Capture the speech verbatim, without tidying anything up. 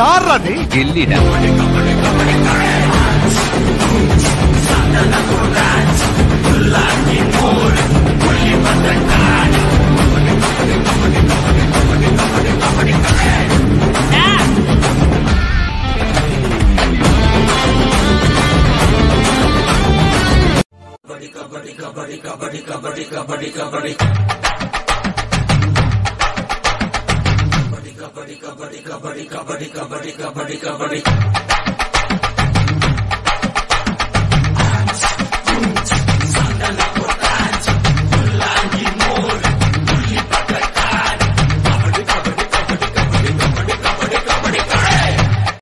ಯಾರ್ರಾ ನೀ ಗೆಲ್ಲಿನ kabaddi kabaddi kabaddi kabaddi kabaddi kabaddi kabaddi kabaddi kabaddi kabaddi kabaddi kabaddi kabaddi kabaddi